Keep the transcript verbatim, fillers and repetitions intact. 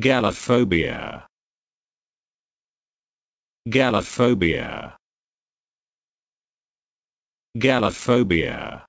Gallophobia. Gallophobia. Gallophobia.